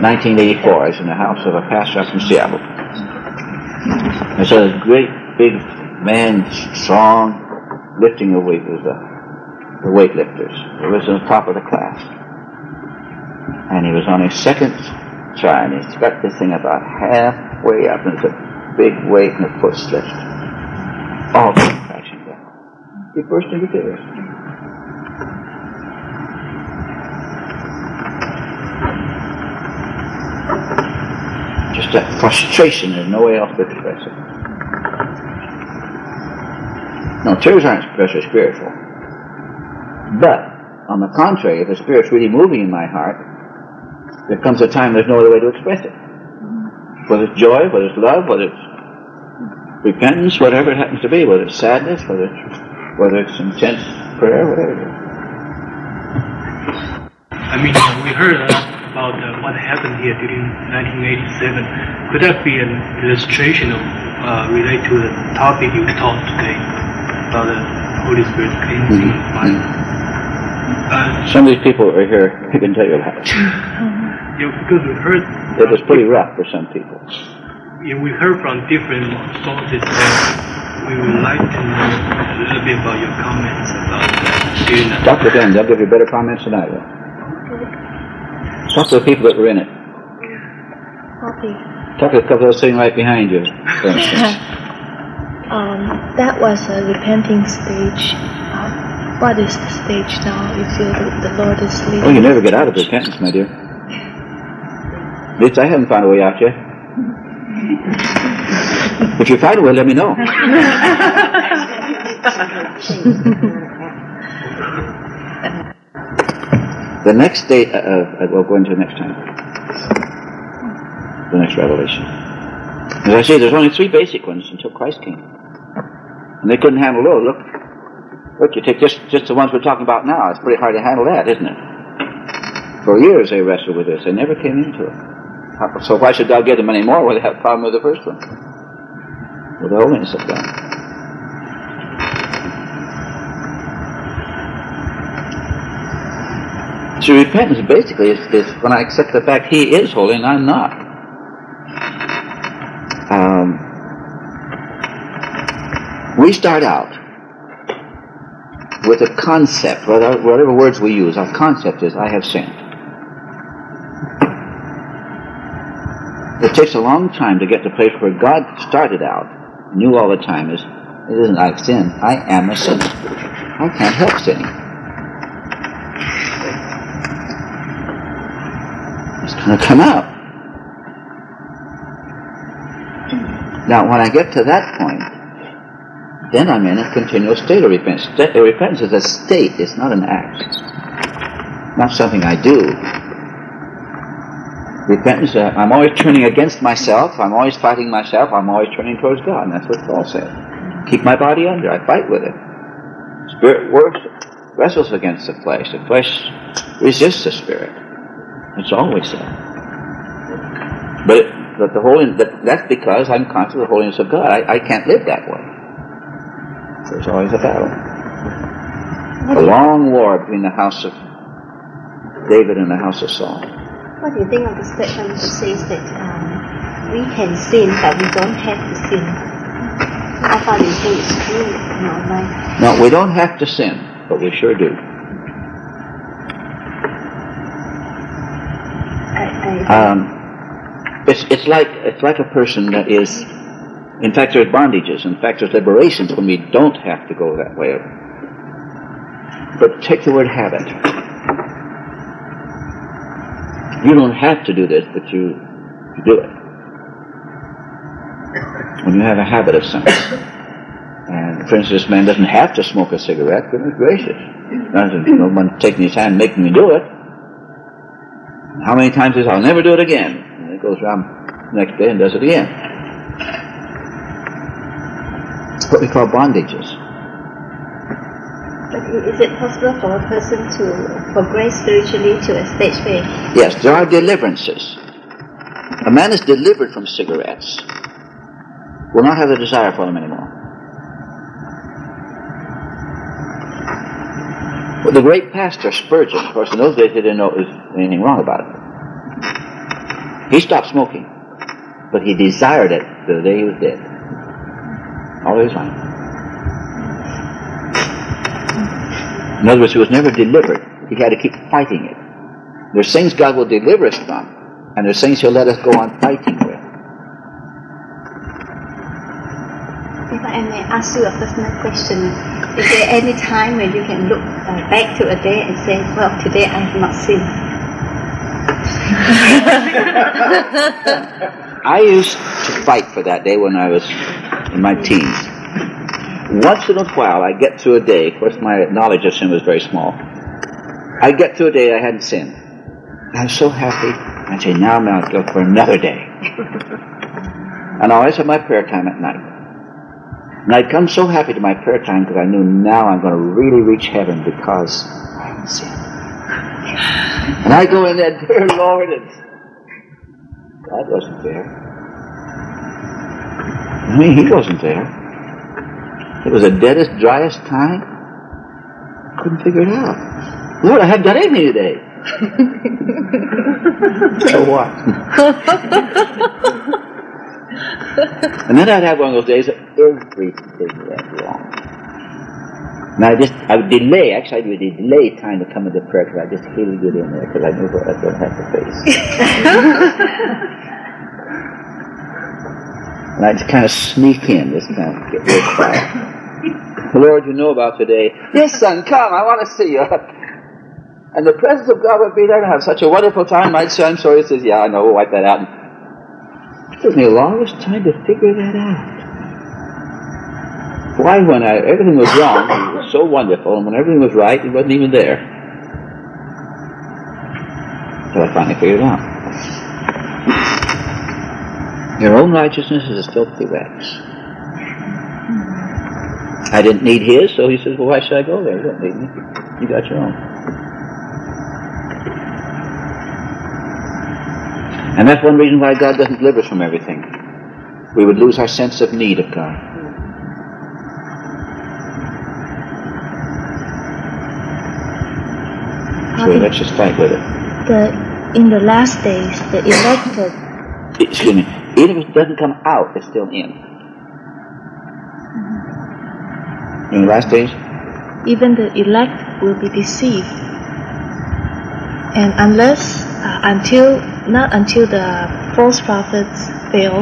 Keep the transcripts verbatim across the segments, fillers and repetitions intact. nineteen eighty-four. I was in the house of a pastor up in Seattle. And so this great big man, strong, lifting the weight was the, the weightlifters. He was on the top of the class. And he was on his second try, and he stuck this thing about halfway up, and it's a big weight, and the foot slipped. All the crashing down. He burst into tears. Just that frustration, there's no way else to express it. Now, tears aren't especially spiritual. But, on the contrary, if the Spirit's really moving in my heart, there comes a time there's no other way to express it. Whether it's joy, whether it's love, whether it's repentance, whatever it happens to be, whether it's sadness, whether it's, whether it's intense prayer, whatever it is. I mean, we heard about uh, what happened here during nineteen eighty-seven. Could that be an illustration of, uh, related to the topic you taught today about the Holy Spirit cleansing of mm-hmm. mind? Uh, Some of these people are here, I can tell you about it. Yeah, because we heard... It was pretty rough for some people. Yeah, we heard from different sources that we would like to know a little bit about your comments about that. Doctor Dan, they'll give you better comments than I will. Okay. Talk to the people that were in it. Okay. Talk to the couple that was sitting right behind you, for instance. um, that was a repenting stage. Um, What is the stage now? You feel the, the Lord is leading. Oh, you never get out of repentance, my dear. At least I haven't found a way out yet. If you find a way, let me know. The next day, uh, uh, we'll go into the next time. The next revelation. As I say, there's only three basic ones until Christ came. And they couldn't handle those. Look. Look, you take just, just the ones we're talking about now. It's pretty hard to handle that, isn't it? For years they wrestled with this. They never came into it. How, so why should thou give them any more when they have a problem with the first one? With the holiness of God. See, repentance basically is, is when I accept the fact He is holy and I'm not. Um, we start out with a concept, whether, whatever words we use, our concept is, I have sinned. It takes a long time to get to the place where God started out, knew all the time, is, it isn't I've sinned, I am a sinner. I can't help sinning. It's going to come out. Now, when I get to that point, then I'm in a continual state of repentance. State, repentance is a state, it's not an act. Not something I do. Repentance, uh, I'm always turning against myself, I'm always fighting myself, I'm always turning towards God, and that's what Paul said. Keep my body under, I fight with it. Spirit works, wrestles against the flesh. The flesh resists the Spirit. It's always so. But, it, but the holy, but that's because I'm conscious of the holiness of God. I, I can't live that way. There's always a battle. A long war between the house of David and the house of Saul. What do you think of the statement that says that um, we can sin, but we don't have to sin? I thought you said it's true in our life. No, we don't have to sin, but we sure do. I, I, um, it's it's like it's like a person that is. In fact, there's bondages. In fact, there's liberations when we don't have to go that way. But take the word habit. You don't have to do this, but you do it. When you have a habit of something. And for instance, this man doesn't have to smoke a cigarette. Goodness gracious. No one taking his hand making me do it. How many times is I'll never do it again? And it goes around the next day and does it again. It's what we call bondages. But is it possible for a person to progress spiritually to a stage where... Yes, there are deliverances. A man is delivered from cigarettes, will not have the desire for them anymore. Well, the great pastor Spurgeon, of course in those days he didn't know there was anything wrong about it. He stopped smoking, but he desired it till the day he was dead. All his life. In other words, he was never delivered. He had to keep fighting it. There's things God will deliver us from, and there's things He'll let us go on fighting with. If I may ask you a personal question, is there any time when you can look uh, back to a day and say, well, today I have not sinned? I used to fight for that day when I was in my teens. Once in a while I get through a day, of course my knowledge of sin was very small, I get through a day I hadn't sinned. I'm so happy, I say now I'm going to go for another day. And I always have my prayer time at night. And I'd come so happy to my prayer time because I knew now I'm going to really reach heaven because I haven't sinned. And I go in there, dear Lord, and God wasn't there. I mean, He wasn't there. It was the deadest, driest time. I couldn't figure it out. Lord, I haven't done anything today. So what? And then I'd have one of those days that everything went wrong. And I just, I would delay, actually I would delay time to come into prayer because I just hated to get in there because I knew what I was going to have to face. And I just kind of sneak in, just kind of get real quiet. Lord, you know about today. Yes, son, come, I want to see you. And the presence of God would be there to have such a wonderful time. I'd say, I'm sorry, he says, yeah, I know, we'll wipe that out. It took me the longest time to figure that out. Why, when I, everything was wrong, He was so wonderful, and when everything was right, He wasn't even there. So I finally figured it out. Your own righteousness is as filthy wax. I didn't need His, so He says, well, why should I go there? You don't need me. You got your own. And that's one reason why God doesn't deliver us from everything. We would lose our sense of need of God. So let's just fight with it. The, in the last days, the elected... Excuse me. Even if it doesn't come out, it's still in. Mm-hmm. In the last days? Even the elect will be deceived. And unless, uh, until, not until the false prophets fail,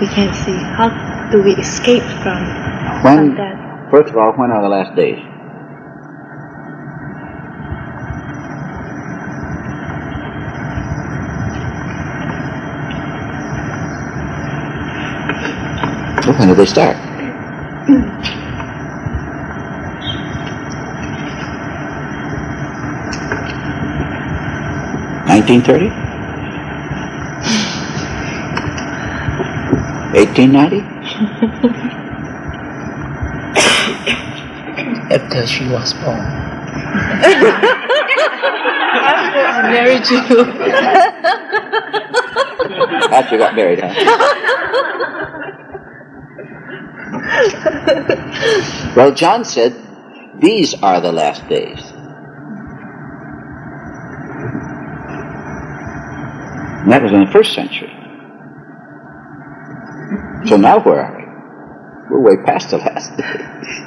we can't see. How do we escape from, when, from that? First of all, when are the last days? When did they start? nineteen thirty? eighteen ninety? After she was born. After I married you. After you got married, huh? Well, John said, these are the last days. And that was in the first century. So now where are we? We're way past the last days.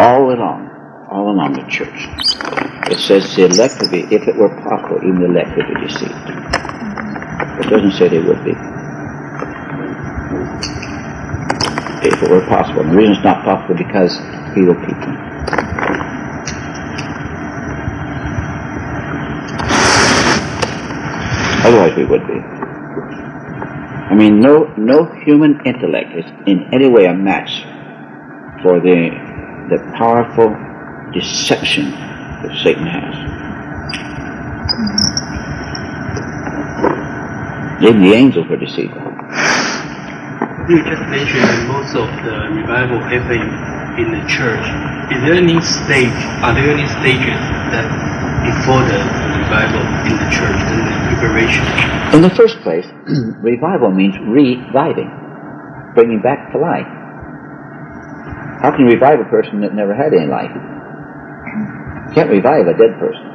All along, all along the church. It says the elect would be, if it were possible, even the elect would be deceived. It doesn't say they would be. If it were possible. And the reason it's not possible is because He will keep them. Otherwise we would be. I mean, no no human intellect is in any way a match for the the powerful deception that Satan has. Even the angels were deceived. You just mentioned that most of the revival happened in the church. Is there any stage, are there any stages that before the revival in the church and the preparation? In the first place, revival means reviving, bringing back to life. How can you revive a person that never had any life? You can't revive a dead person.